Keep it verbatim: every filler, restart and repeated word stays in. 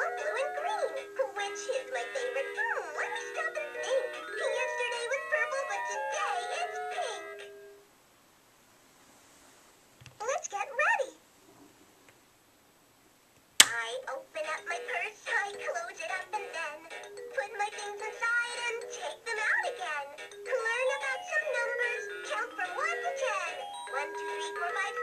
yellow and green, which is my favorite. Hmm, let me stop and think. Yesterday was purple, but today it's pink. Let's get ready. I open up my purse, I close it up, and then put my things aside and take them out again. Learn about some numbers, count from one to ten. One, two, three, four, five.